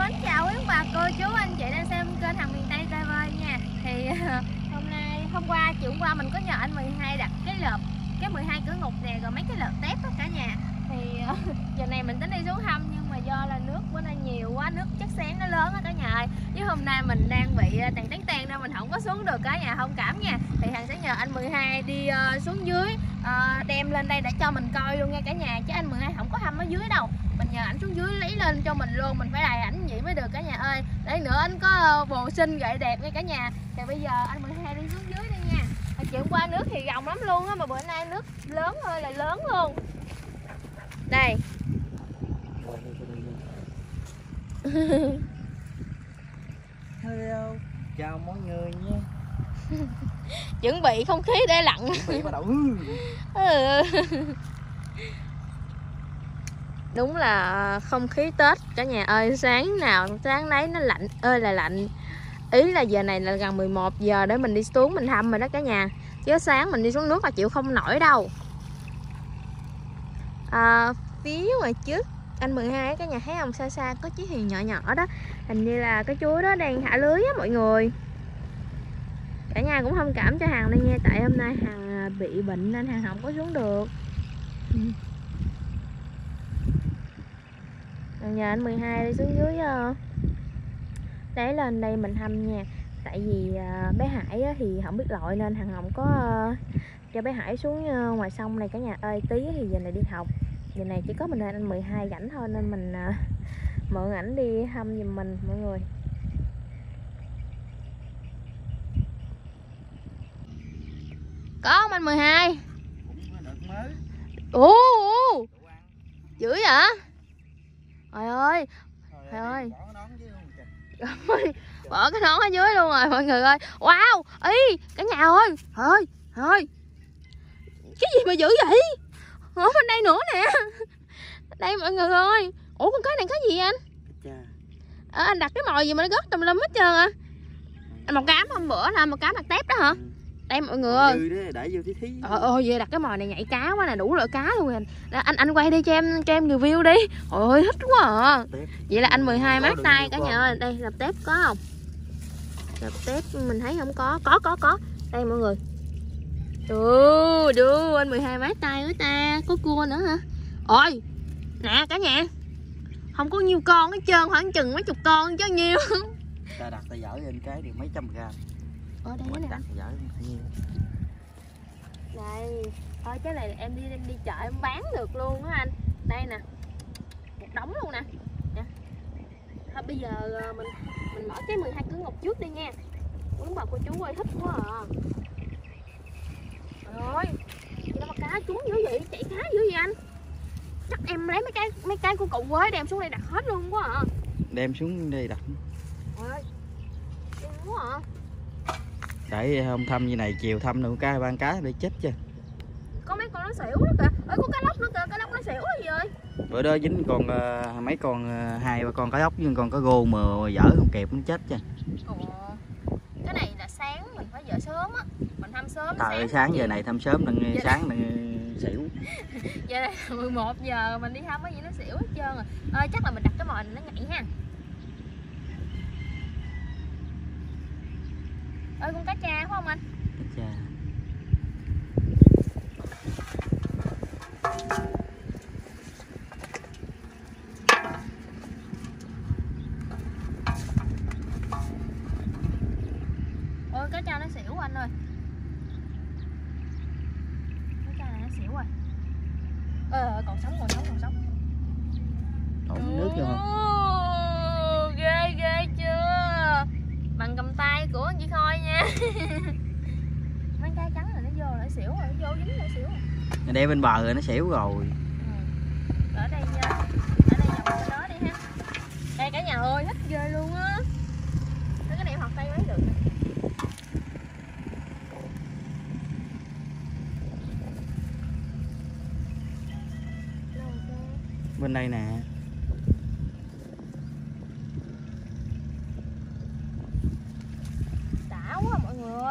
Mến chào quý bà cô chú anh chị đang xem kênh Hằng miền Tây TV nha. Thì hôm qua chiều qua mình có nhờ anh 12 đặt cái lợp, cái 12 cửa ngục nè, rồi mấy cái lợp tép đó cả nhà. Thì giờ này mình tính đi xuống thăm, nhưng mà do là nước bữa nay nhiều quá, nước chất xén nó lớn á cả nhà ơi. Với hôm nay mình đang bị tàn nên mình không có xuống được cả nhà, thông cảm nha. Thì Hằng sẽ nhờ anh 12 đi xuống dưới đem lên đây để cho mình coi luôn nha cả nhà, chứ anh 12 không có thăm ở dưới đâu. Mình nhờ ảnh xuống dưới lấy lên cho mình luôn, mình phải đài ảnh vậy mới được cả nhà ơi, để nữa anh có bồ xinh gậy đẹp nha cả nhà. Thì bây giờ anh 12 đi xuống dưới đi nha. Chuyện qua nước thì rộng lắm luôn á, mà bữa nay nước lớn thôi là lớn luôn đây. Hello, chào mọi người nha. Chuẩn bị không khí để lặng. Đúng là không khí Tết cả nhà ơi, sáng nào sáng nấy nó lạnh ơi là lạnh. Ý là giờ này là gần 11 giờ để mình đi xuống mình thăm rồi đó cả nhà, chứ sáng mình đi xuống nước là chịu không nổi đâu. Phía ngoài trước anh 12 cả nhà thấy không, xa xa có chiếc thuyền nhỏ nhỏ đó, hình như là cái chú đó đang thả lưới á mọi người. Cả nhà cũng thông cảm cho Hằng đây nha, tại hôm nay Hằng bị bệnh nên Hằng không có xuống được. Nhờ anh 12 đi xuống dưới để lên đây mình thăm nha. Tại vì bé Hải thì không biết lội nên Hằng không có cho bé Hải xuống ngoài sông này cả nhà ơi. Tí thì giờ này đi học, giờ này chỉ có mình anh 12 rảnh thôi nên mình mượn ảnh đi thăm giùm mình mọi người. Có không anh 12? Ủa, dữ vậy? Trời ơi, trời ơi, bỏ cái nón ở dưới luôn rồi mọi người ơi. Wow, ý cả nhà ơi, trời ơi, cái gì mà dữ vậy? Ở bên đây nữa nè, đây mọi người ơi. Ủa con cái này cái gì anh? Anh đặt cái mồi gì mà nó gớt tùm lum hết trơn à? Một cám hôm bữa là một cám đặt tép đó hả? Đây mọi người ơi. Về đặt cái mồi này nhảy cá quá nè, đủ loại cá luôn nè. Anh quay đi cho em review đi. Ôi thích quá à. Vậy là anh 12 mát tay cả nhà ơi. Đây lạp tép có không? Lạp tép mình thấy không có. Có. Đây mọi người. Đưa anh 12 mát tay nữa ta. Có cua nữa hả? Ôi. Nè cả nhà. Không có nhiêu con hết trơn, khoảng chừng mấy chục con chứ nhiêu. Ta đặt ta dở lên cái được mấy trăm gram. Ở đây nè. Đây, thôi cái này em đi chợ em bán được luôn á anh. Đây nè, một đống luôn nè. Thôi bây giờ mình mở cái 12 cửa ngục trước đi nha. Uống bà cô chú ơi thích quá à. Rồi, nó mà cá trúng dữ vậy, chạy cá dữ vậy anh. Chắc em lấy mấy cái của cậu Quế đem xuống đây đặt hết luôn quá à. Đem xuống đây đặt. Ôi, em quá à. Để hôm thăm như này chiều thăm được cái ban cá để chết chứ. Có mấy con nó xỉu nữa kìa. Ơi có cá lóc nữa kìa, cá lóc nó xỉu gì rồi. Bữa đó dính còn mấy con hai ba con cá lóc nhưng còn có gô mà dở không kịp nó chết chứ. Cái này là sáng mình phải dở sớm á, mình thăm sớm. Trời sáng giờ này thăm sớm đừng sáng đừng xỉu. Giờ này 11 giờ mình đi thăm cái gì nó xỉu hết trơn rồi. Ơi chắc là mình đặt cái mồi nó nhảy ha. Ơi con cá tra phải không anh? Cá tra. Ôi cá tra nó xỉu anh ơi. Cá tra này nó xỉu rồi. Còn sống. Đổ nước vô không? Ghê chưa? Bằng cầm tay của anh chị Khôi nha. Mấy cá trắng rồi nó vô lại xỉu rồi, nó vô dính lại xỉu rồi. Để bên bờ rồi nó xỉu rồi. Ở đây dòng cho nó đi ha. Đây cả nhà ơi, thích ghê luôn á. Cái này em học tay mấy được. Bên đây nè. Cá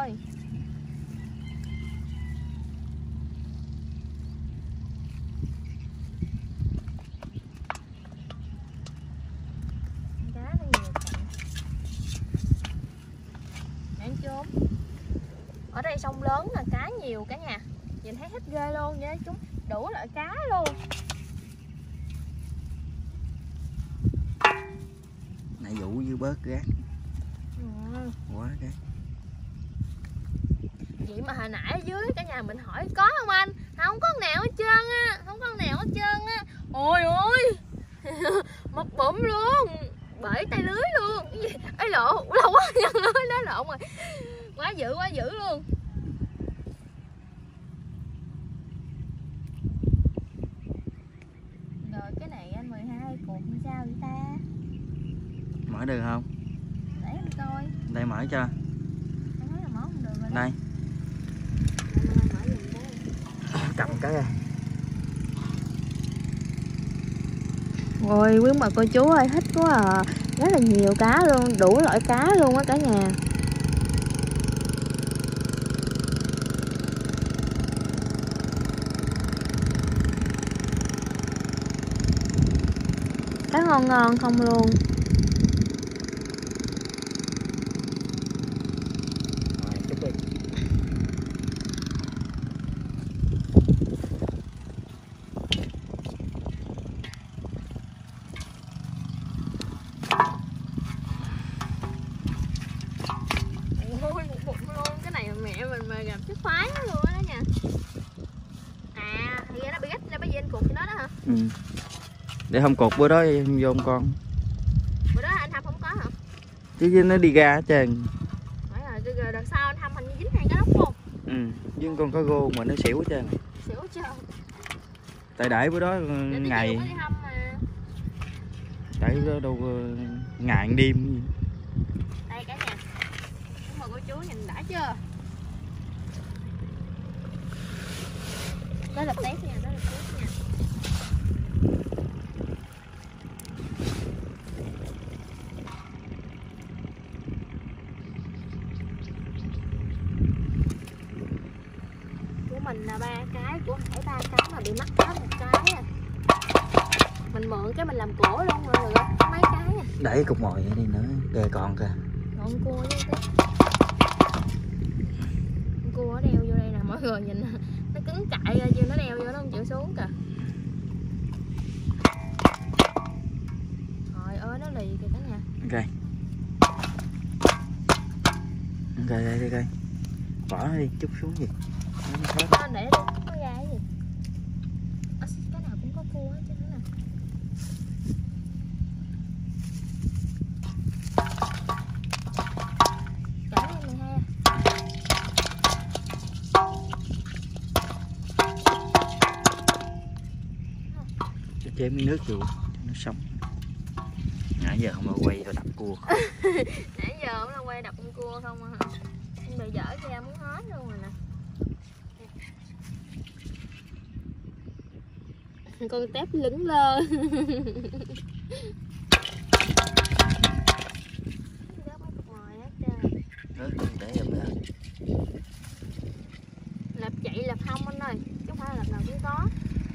sông lớn là cá nhiều cả nhà. Nhìn thấy hết ghê luôn nha, chúng đủ loại cá luôn. Nãy vụ dư bớt gác. Quá gác. Vậy mà hồi nãy ở dưới cả nhà mình hỏi có không anh? Không có nào hết trơn á, không có nào hết trơn á. Ôi ôi. Một bụm luôn. Bể tay lưới luôn. Ấy lộ, lâu quá nhân lưới nó lộn rồi. Quá dữ luôn. Rồi cái này anh 12 cục sao vậy ta? Mở được không? Để em coi. Đây mở cho. Anh nói là mở không được rồi. Đây. Cầm cái này. Ôi quý mời cô chú ơi, thích quá à. Rất là nhiều cá luôn, đủ loại cá luôn á cả nhà. Cá ngon ngon không luôn. Để không cột bữa đó em vô con. Bữa đó anh Thăm không có hả? Chứ nó đi ra hết trơn. Rồi đợt sau anh Thăm hình như dính hai cái lóc luôn. Ừ, nhưng con có gô mà nó xỉu hết trơn. Xỉu hết trơn. Tại để bữa đó để ngày. Tại bữa đó đâu ngày đêm. Đây cả nhà. Mời cô chú nhìn đã chưa? Đó là tép nha, đó là tép nha. Mình là 3 cái, của Hải 3 cái mà bị mắc cá 1 cái à. Mình mượn cái mình làm cổ luôn rồi, được không? Mấy cái à. Để cục mồi vậy đi nữa, kìa còn kìa. Còn cua với con cua nó đeo vô đây nè, mọi người nhìn nó cứng cại ra chứ nó đeo vô nó không chịu xuống kìa. Trời ơi nó lì kìa cả nhà. Ok. Ok đây đây. Bỏ nó đi chút xuống gì. Nó để đi, có ra cái gì? À, cái nào cũng có cua hết chứ nó nè. Chở lên 12. Cho chế miếng nước vô cho nó sống. Nãy giờ không mà quay tao đập cua. Nãy giờ không là quay đập con cua không à. Anh bị dở ra muốn hết luôn rồi nè. Con tép lững lơ. Lặp chạy lặp không anh ơi, chứ không phải lặp nào cũng có.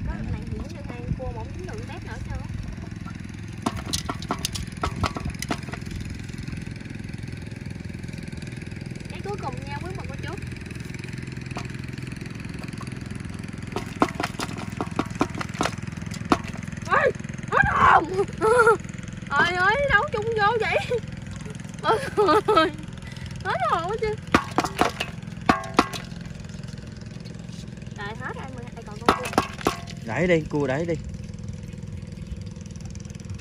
Có lặp này thì cũng như hai cua bỗng dính lượng tép nữa chưa? Cái cuối cùng nha quý mật cô chú. Trời ơi đâu chung vô vậy. Ôi ơi. Hết hồn quá chứ. Trời hết rồi anh còn con cua. Đẩy đi, cua đẩy đi.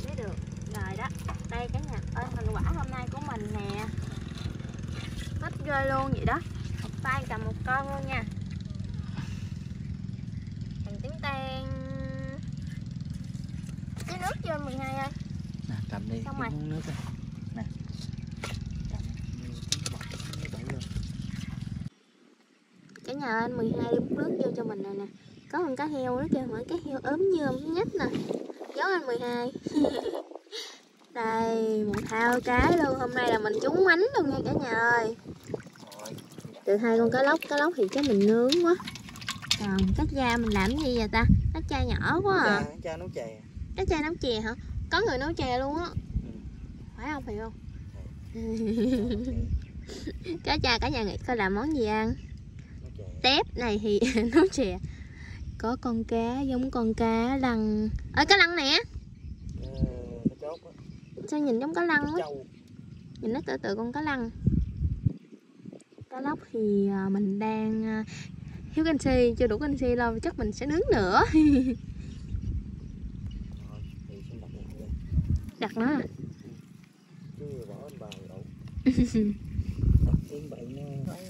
Đấy được. Rồi đó. Đây cả nhà ơi, thành quả hôm nay của mình nè. Hết ghê luôn vậy đó. Một tay cầm một con luôn nha. Thành tiếng tan. Cái nước vô 12 ơi. Nè cầm đi. Xong rồi. Nước rồi. Nè. Cái nhà anh 12 đi bút nước vô cho mình rồi nè. Có một cá heo nó kêu hỏi cá heo ốm nhơm nhất nè. Giấu anh 12. Đây, một thao cái luôn. Hôm nay là mình trúng mánh luôn nha cả nhà ơi. Từ hai con cá lóc thì chắc mình nướng quá. Còn cái da mình làm gì vậy ta? Nó chai nhỏ quá à. Nó chai nấu chè. Cái chai nấu chè hả? Có người nấu chè luôn á. Ừ. Phải không Hiền không? Cá cha cả nhà nghĩ coi làm món gì ăn. tép này thì nó chè. Có con cá giống con cá lăng. Ơi cá lăng nè. Sao nhìn giống cá lăng quá. Nhìn nó tự tự con cá lăng. Cá lóc thì mình đang thiếu canxi, chưa đủ canxi đâu, chắc mình sẽ nướng nữa. Đặt nó. Chưa bỏ anh vào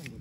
đâu.